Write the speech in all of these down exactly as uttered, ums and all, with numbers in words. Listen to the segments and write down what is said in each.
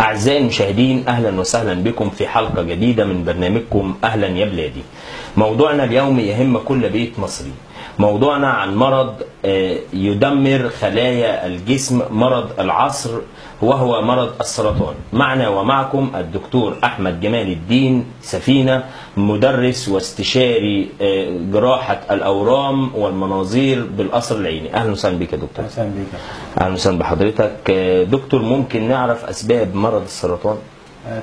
أعزائي المشاهدين، أهلا وسهلا بكم في حلقة جديدة من برنامجكم أهلا يا بلادي. موضوعنا اليوم يهم كل بيت مصري. موضوعنا عن مرض يدمر خلايا الجسم، مرض العصر، وهو مرض السرطان. معنا ومعكم الدكتور أحمد جمال الدين سفينه، مدرس واستشاري جراحة الأورام والمناظير بالقصر العيني. أهلا وسهلا بك يا دكتور. أهلا وسهلا بك. أهلا وسهلا بحضرتك دكتور. ممكن نعرف أسباب مرض السرطان؟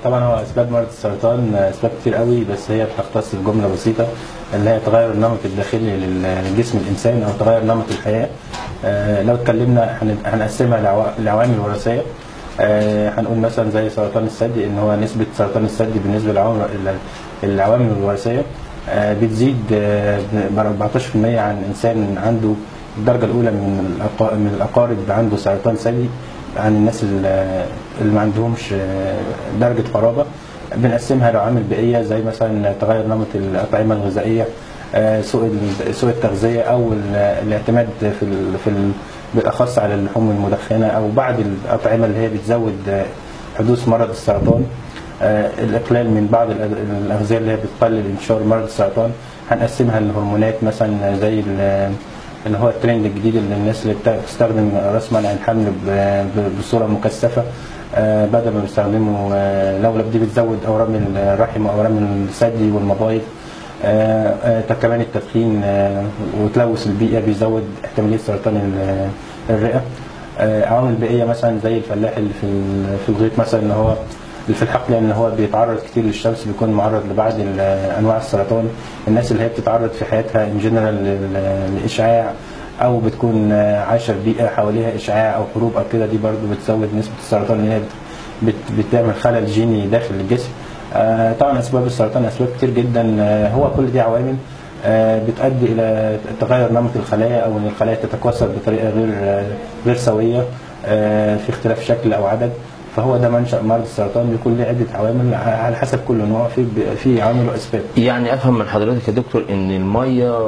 طبعا هو أسباب مرض السرطان أسباب كتير قوي، بس هي بتختص بجملة بسيطة اللي هي تغير النمط الداخلي للجسم الإنسان أو تغير نمط الحياة. لو اتكلمنا هنقسمها لعوامل وراثية، هنقول مثلا زي سرطان الثدي، إن هو نسبة سرطان الثدي بالنسبة للعوامل الوراثية بتزيد ب أربعتاشر بالمية عن إنسان عنده الدرجة الأولى من الأقارب عنده سرطان ثدي عن الناس اللي ما عندهمش درجة قرابة. بنقسمها لعوامل بيئية زي مثلا تغير نمط الأطعمة الغذائية، سوء سوء التغذية، أو الاعتماد في ال في ال بالأخص على اللحوم المدخنة أو بعض الأطعمة اللي هي بتزود حدوث مرض السرطان، الإقلال من بعض الأغذية اللي هي بتقلل انتشار مرض السرطان. هنقسمها للهرمونات مثلا زي اللي هو الترند الجديد اللي الناس اللي بتستخدم راس منع الحمل بصوره مكثفه بدل ما بيستخدموا لولب، دي بتزود اورام الرحم واورام الثدي والمبايض. كمان التدخين وتلوث البيئه بيزود احتماليه سرطان الرئه. عوامل بيئيه مثلا زي الفلاح اللي في في الغيط مثلا، ان هو اللي في الحقل ان هو بيتعرض كتير للشمس بيكون معرض لبعض انواع السرطان. الناس اللي هي بتتعرض في حياتها ان جنرال لاشعاع او بتكون عايشه في بيئه حواليها اشعاع او حروب او كده، دي برضو بتزود نسبه السرطان اللي هي بتعمل خلل جيني داخل الجسم. طبعا اسباب السرطان اسباب كتير جدا، هو كل دي عوامل بتؤدي الى تغير نمط الخلايا او ان الخلايا تتكاثر بطريقه غير غير سويه في اختلاف شكل او عدد. فهو ده منشأ مرض السرطان، بيكون له عدة عوامل على حسب كل نوع في في عوامل وأسباب. يعني أفهم من حضرتك يا دكتور إن المية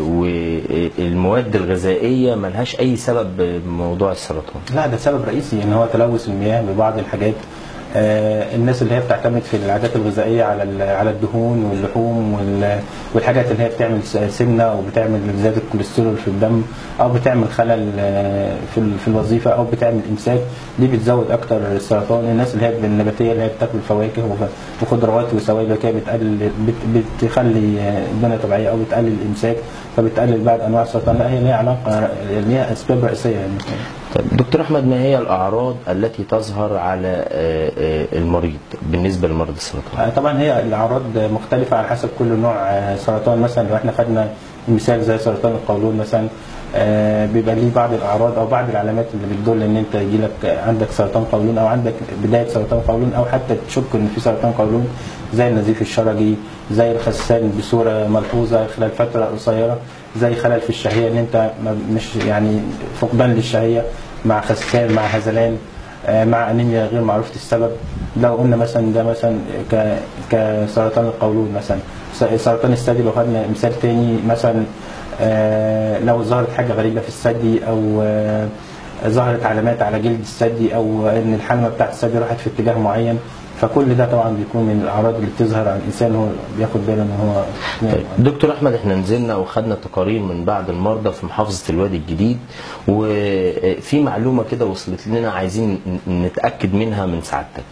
والمواد الغذائية ملهاش أي سبب بموضوع السرطان؟ لا، ده سبب رئيسي، إن هو تلوث المياه ببعض الحاجات. الناس اللي هي بتعتمد في العادات الغذائية على على الدهون واللحوم والحاجات اللي هي بتعمل سمنة وبتعمل زيادة الكوليسترول في الدم أو بتعمل خلل في في الوظيفة أو بتعمل إمساك، دي بتزود أكتر السرطان. الناس اللي هي النباتية اللي هي بتاكل فواكه وخضروات وسوائل كده بتقلل بتخلي الدنيا طبيعية أو بتقلل الإمساك، فبتقلل بعض أنواع السرطان. لا، هي ليها علاقة، ليها أسباب رئيسية يعني. طيب دكتور أحمد، ما هي الأعراض التي تظهر على المريض بالنسبة لمرض السرطان؟ طبعا هي الأعراض مختلفة على حسب كل نوع سرطان. مثلا لو احنا خدنا مثال زي سرطان القولون مثلا، بيبقى ليه بعض الأعراض أو بعض العلامات اللي بتدل إن أنت يجيلك عندك سرطان قولون أو عندك بداية سرطان قولون أو حتى تشك إن في سرطان قولون، زي النزيف الشرجي، زي الخسان بصورة ملحوظة خلال فترة قصيرة، زي خلل في الشهية إن أنت مش يعني فقدان للشهية مع خسان مع هزلان مع أنيميا غير معروفة السبب. لو قلنا مثلا ده مثلا كسرطان القولون. مثلا سرطان الثدي لو خدنا مثال تاني، مثلا لو ظهرت حاجة غريبة في الثدي أو ظهرت علامات على جلد الثدي أو إن الحلمة بتاعت الثدي راحت في اتجاه معين، فكل ده طبعا بيكون من الاعراض اللي بتظهر على الانسان هو بياخد باله ان هو. دكتور احمد، احنا نزلنا وخدنا تقارير من بعض المرضى في محافظه الوادي الجديد، وفي معلومه كده وصلت لنا عايزين نتاكد منها من سعادتك،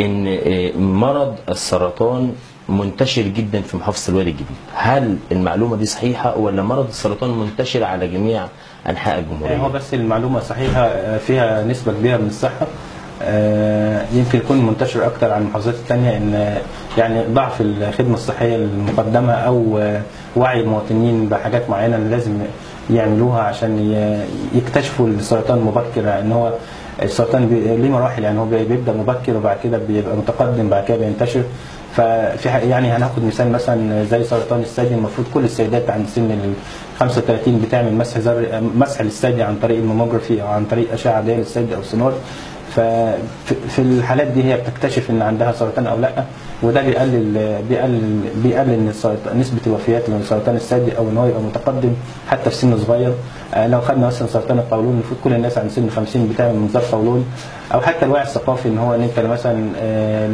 ان مرض السرطان منتشر جدا في محافظه الوادي الجديد. هل المعلومه دي صحيحه ولا مرض السرطان منتشر على جميع انحاء الجمهوريه؟ هو بس المعلومه صحيحه، فيها نسبه كبيره من الصحه. يمكن يكون منتشر اكتر عن المحافظات الثانيه، ان يعني ضعف الخدمه الصحيه المقدمه او وعي المواطنين بحاجات معينه لازم يعملوها عشان يكتشفوا السرطان مبكرا. ان هو السرطان ليه مراحل، يعني هو بيبدا مبكر وبعد كده بيبقى متقدم بعد كده بينتشر. ففي يعني هناخد مثال مثلا زي سرطان الثدي، المفروض كل السيدات عند سن ال خمسة وتلاتين بتعمل مسح زر مسح للثدي عن طريق الماموجرافي او عن طريق اشعه عاديه للثدي او سونار. ففي الحالات دي هي بتكتشف ان عندها سرطان او لا، وده بيقلل بيقلل بيقلل نسبه الوفيات من سرطان الثدي او ان هو يبقى متقدم حتى في سن صغير. لو خدنا مثلا سرطان القولون، المفروض كل الناس عند سن خمسين بتعمل منظار قولون، او حتى الوعي الثقافي ان هو ان انت مثلا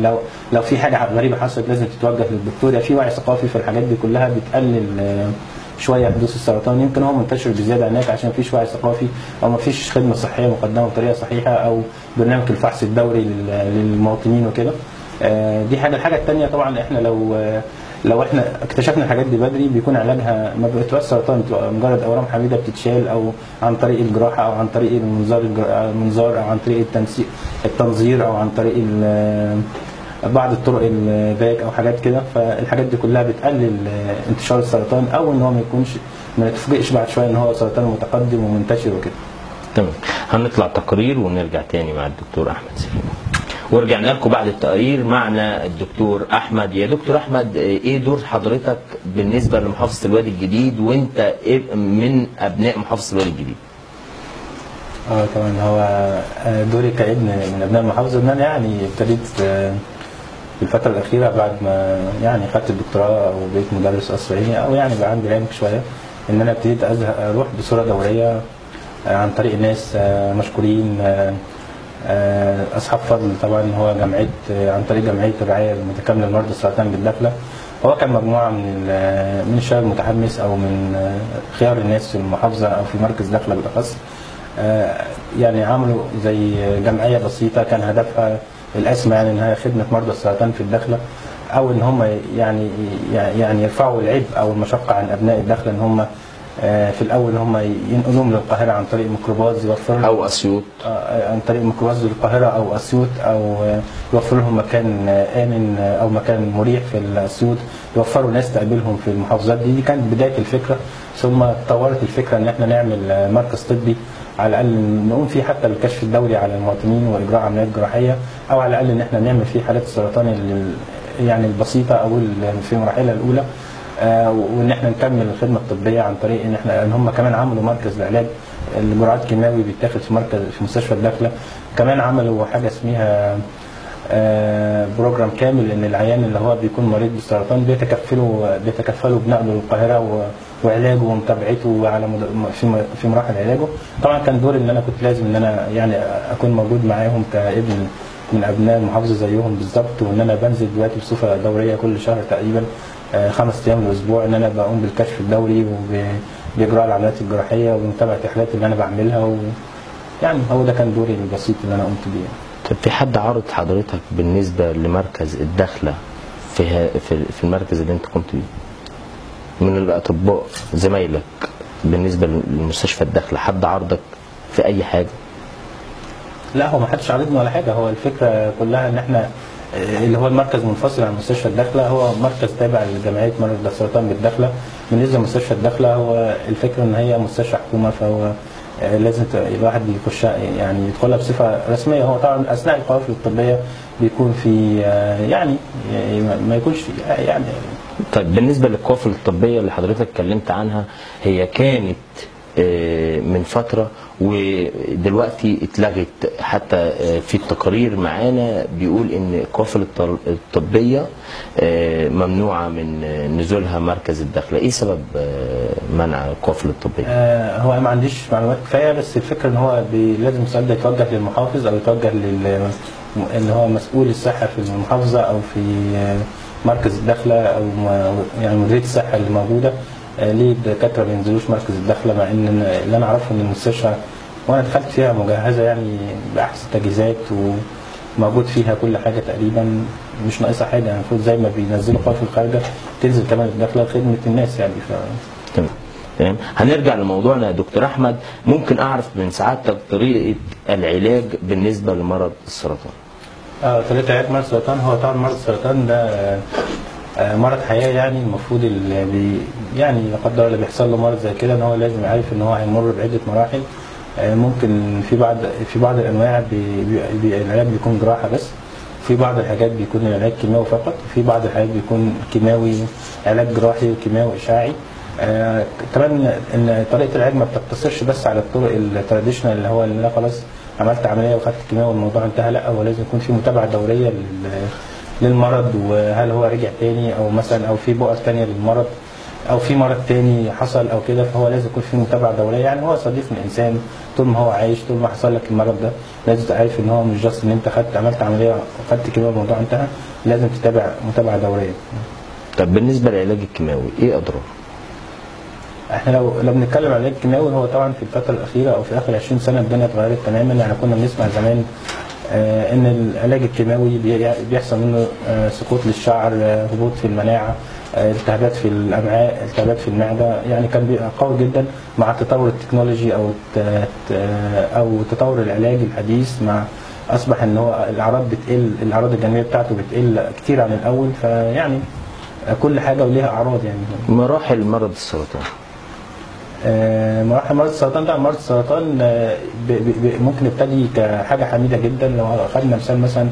لو لو في حاجه غريبه حصلت لازم تتوجه للدكتور. في وعي ثقافي في الحاجات دي كلها بتقلل شويه حدوث السرطان. يمكن هو منتشر بزياده هناك عشان مفيش وعي ثقافي او مفيش خدمه صحيه مقدمه بطريقه صحيحه او برنامج الفحص الدوري للمواطنين وكده. دي حاجه. الحاجه الثانيه طبعا احنا لو لو احنا اكتشفنا الحاجات دي بدري بيكون علاجها ما بتبقاش سرطان، بتبقى مجرد اورام حميده بتتشال او عن طريق الجراحه او عن طريق المنظار المنظار او عن طريق التنسيق التنظير او عن طريق بعض الطرق الباك او حاجات كده. فالحاجات دي كلها بتقلل انتشار السرطان او ان هو ما يكونش ما يتفاجئش بعد شويه ان هو سرطان متقدم ومنتشر وكده. تمام، هنطلع تقرير ونرجع تاني مع الدكتور احمد سفينه. ورجعنا لكم بعد التقرير معنا الدكتور احمد. يا دكتور احمد، ايه دور حضرتك بالنسبه لمحافظه الوادي الجديد وانت من ابناء محافظه الوادي الجديد؟ اه طبعا هو دوري كابن من ابناء المحافظه ان انا يعني ابتديت في الفترة الأخيرة بعد ما يعني خدت الدكتوراه أو بقيت مدرس أسرائيلي أو يعني بقى عندي علم شوية، إن أنا ابتديت أروح بصورة دورية عن طريق ناس مشكورين أصحاب فضل. طبعا هو جمعية عن طريق جمعية الرعاية المتكاملة لمرضى السرطان بالداخلة. هو كان مجموعة من من الشباب المتحمس أو من خيار الناس في المحافظة أو في مركز داخلة بالأخص، يعني عملوا زي جمعية بسيطة كان هدفها الأسمى يعني انها خدمه مرضى السرطان في الداخله، او ان هم يعني يعني يرفعوا العبء او المشقه عن ابناء الداخله، ان هم في الاول ان هم ينقلوهم للقاهره عن طريق ميكروباص يوفر لهم او اسيوط، عن طريق ميكروباص للقاهره او اسيوط، او يوفر لهم مكان امن او مكان مريح في اسيوط، يوفروا ناس تقابلهم في المحافظات دي. دي كانت بدايه الفكره، ثم اتطورت الفكره ان احنا نعمل مركز طبي على الاقل نقوم فيه حتى بالكشف الدوري على المواطنين واجراء عمليات جراحيه، او على الاقل ان احنا نعمل فيه حالات السرطان يعني البسيطه او في مراحلها الاولى، آه وان احنا نكمل الخدمه الطبيه عن طريق ان احنا ان هم كمان عملوا مركز لعلاج المرعى الكيماوي بيتاخد في مركز في مستشفى الداخله. كمان عملوا حاجه اسمها آه بروجرام كامل ان العيان اللي هو بيكون مريض بالسرطان بيتكفلوا بيتكفلوا بنقله للقاهره وعلاجه ومتابعته على في مراحل علاجه. طبعا كان دوري ان انا كنت لازم ان انا يعني اكون موجود معاهم كابن من ابناء المحافظه زيهم بالظبط، وان انا بنزل دلوقتي بصفه دوريه كل شهر تقريبا خمس ايام في الاسبوع، ان انا بقوم بالكشف الدوري وباجراء العمليات الجراحيه ومتابعه الحالات اللي انا بعملها و... يعني هو ده كان دوري البسيط اللي انا قمت بيه. طب في حد عارض حضرتك بالنسبه لمركز الداخله في في المركز اللي انت قمت بيه؟ من الاطباء زمايلك بالنسبه لمستشفى الداخله حد عارضك في اي حاجه؟ لا هو ما حدش عارضنا ولا حاجه. هو الفكره كلها ان احنا اللي هو المركز منفصل عن مستشفى الداخله، هو مركز تابع لجمعيه مرضى السرطان بالداخله. بالنسبه لمستشفى الداخله هو الفكره ان هي مستشفى حكومه، فهو لازم الواحد يخشها يعني يدخلها بصفه رسميه. هو طبعا اثناء القوافل الطبيه بيكون في يعني ما يكونش يعني. طيب بالنسبه للقوافل الطبيه اللي حضرتك اتكلمت عنها، هي كانت من فتره ودلوقتي اتلغت، حتى في التقارير معانا بيقول ان القوافل الطبيه ممنوعه من نزولها مركز الداخله. ايه سبب منع القوافل الطبيه؟ آه هو ما عنديش معلومات كفايه، بس الفكره ان هو لازم السؤال ده يتوجه للمحافظ او يتوجه لل اللي هو مسؤول الصحه في المحافظه او في مركز الداخله او يعني مديريه الصحه اللي موجوده. ليه الدكاتره ما بينزلوش مركز الداخله مع ان اللي انا اعرفه ان المستشفى وانا دخلت فيها مجهزه يعني باحسن تجهيزات وموجود فيها كل حاجه تقريبا، مش ناقصه حاجه يعني. المفروض زي ما بينزلوا قوافل الخارجه تنزل كمان الداخله خدمه الناس يعني. ف تمام تمام، هنرجع لموضوعنا يا دكتور احمد. ممكن اعرف من سعادتك طريقه العلاج بالنسبه لمرض السرطان؟ اه طريقه علاج مرض السرطان، هو طبعا مرض السرطان ده مرض حياه يعني، المفروض اللي بي يعني لا قدر الله بيحصل له مرض زي كده ان هو لازم عارف ان هو هيمر بعده مراحل. ممكن في بعض في بعض الانواع العلاج بيكون جراحه بس، في بعض الحاجات بيكون العلاج كيماوي فقط، في بعض الحاجات بيكون كيماوي علاج جراحي وكيماوي اشعاعي. كمان ان طريقه العلاج ما بتقتصرش بس على الطرق التراديشنال اللي هو اللي خلاص عملت عمليه وخدت كيماوي والموضوع انتهى، لا هو لازم يكون في متابعه دوريه للمرض، وهل هو رجع تاني او مثلا او في بؤر ثانيه للمرض او في مرض تاني حصل او كده، فهو لازم يكون في متابعه دوريه. يعني هو صديق الانسان طول ما هو عايش، طول ما حصل لك المرض ده لازم تعرف ان هو مش جاست ان انت خدت عملت عمليه وخدت كيماوي والموضوع انتهى، لازم تتابع متابعه دوريه. طب بالنسبه للعلاج الكيماوي ايه اضراره؟ احنا لو لو بنتكلم عن العلاج الكيماوي، هو طبعا في الفتره الاخيره او في اخر عشرين سنه الدنيا اتغيرت تماما. يعني كنا بنسمع زمان آه ان العلاج الكيماوي بيحصل منه آه سقوط للشعر، آه هبوط في المناعه، آه التهابات في الامعاء، التهابات في المعده، يعني كان بيبقى قوي جدا. مع تطور التكنولوجي او او تطور العلاج الحديث، مع اصبح ان هو الاعراض بتقل، الاعراض الجانبيه بتاعته بتقل كتير عن الاول، فيعني كل حاجه وليها اعراض. يعني مراحل مرض السرطان آه مراحل مرض السرطان ده مرض السرطان آه ممكن يبتدي كحاجه حميده جدا. لو اخذنا مثال مثلا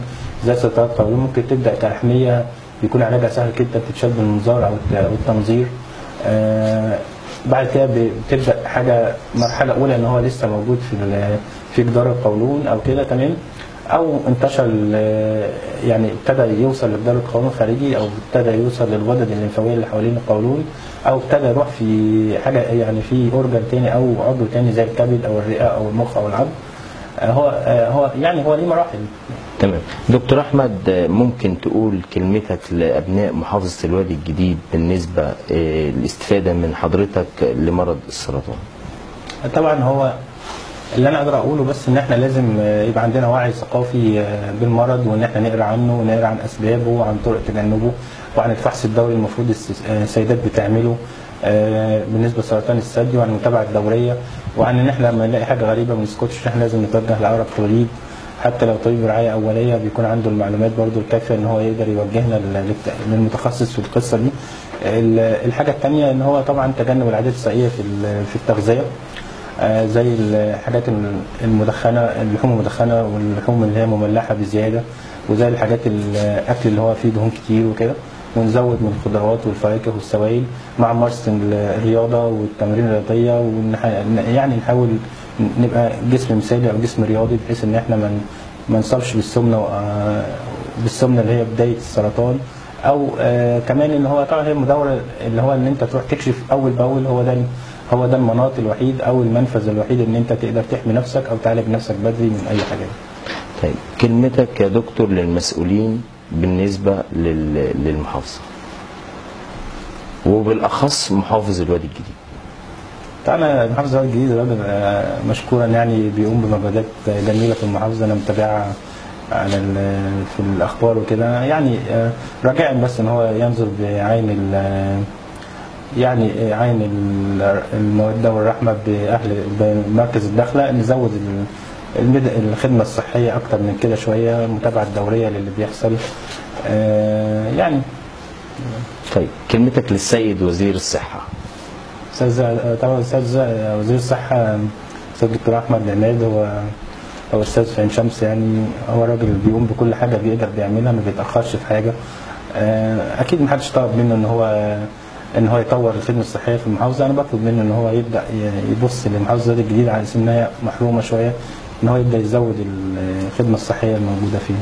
زي سرطان القولون، ممكن تبدا كحميه بيكون علاجها سهل جدا، بتتشال بالمنظار او التنظير. آه بعد كده بتبدا حاجه مرحله اولى ان هو لسه موجود في في جدار القولون او كده، تمام، او انتشر يعني ابتدى يوصل لجدار القولون الخارجي، او ابتدى يوصل للغدد الليمفاويه اللي حوالين القولون، او ابتدى يروح في حاجه يعني في اورجن تاني او عضو تاني زي الكبد او الرئه او المخ او العظم. هو هو يعني هو ليه مراحل. تمام دكتور احمد، ممكن تقول كلمتك لابناء محافظه الوادي الجديد بالنسبه للاستفاده من حضرتك لمرض السرطان؟ طبعا هو اللي انا اقدر اقوله بس ان احنا لازم يبقى عندنا وعي ثقافي بالمرض، وان احنا نقرا عنه ونقرا عن اسبابه وعن طرق تجنبه وعن الفحص الدوري المفروض السيدات بتعمله بالنسبه لسرطان الثدي، وعن المتابعه الدوريه، وعن ان احنا لما نلاقي حاجه غريبه ما نسكتش، احنا لازم نتوجه لاقرب طبيب، حتى لو طبيب رعايه اوليه بيكون عنده المعلومات برضو الكافيه ان هو يقدر يوجهنا للمتخصص في القصه دي. الحاجه الثانيه ان هو طبعا تجنب العادات السيئه في في التغذيه، زي الحاجات المدخنه، اللحوم المدخنه واللحوم اللي هي مملحه بزياده، وزي الحاجات الاكل اللي هو فيه دهون كتير وكده، ونزود من الخضروات والفواكه والسوائل، مع ممارسه الرياضه والتمارين الرياضيه، ويعني نحاول نبقى جسم مثالي او جسم رياضي، بحيث ان احنا ما نصابش بالسمنه بالسمنه اللي هي بدايه السرطان. او كمان ان هو طبعا هي المداوره اللي هو ان انت تروح تكشف اول باول، هو ده هو ده المناط الوحيد او المنفذ الوحيد ان انت تقدر تحمي نفسك او تعالج نفسك بدري من اي حاجه. طيب كلمتك يا دكتور للمسؤولين بالنسبه للمحافظه، وبالاخص محافظ الوادي الجديد؟ طبعا محافظ الوادي الجديد راجل مشكورا يعني بيقوم بمبادئ جميله في المحافظه، انا متابعها على في الاخبار وكده، يعني راجع بس ان هو ينظر بعين يعني عين الموده والرحمه باهل بمركز الداخله، نزود الخدمه الصحيه اكتر من كده شويه، المتابعه الدوريه للي بيحصل يعني. طيب كلمتك للسيد وزير الصحه؟ استاذ طبعا استاذ وزير الصحه استاذ دكتور احمد عماد، هو هو استاذ في عين شمس، يعني هو راجل بيقوم بكل حاجه بيقدر بيعملها، ما بيتاخرش في حاجه. اكيد ما حدش طلب منه ان هو ان هو يطور الخدمه الصحيه في المحافظه، انا بطلب منه ان هو يبدا يبص للمحافظه الجديده على اساس انها محرومه شويه، ان هو يبدا يزود الخدمه الصحيه الموجوده فيها.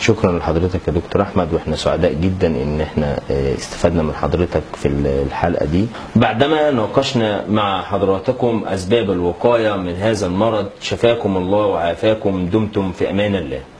شكرا لحضرتك يا دكتور احمد، واحنا سعداء جدا ان احنا استفدنا من حضرتك في الحلقه دي. بعدما ناقشنا مع حضراتكم اسباب الوقايه من هذا المرض، شفاكم الله وعافاكم، دمتم في امان الله.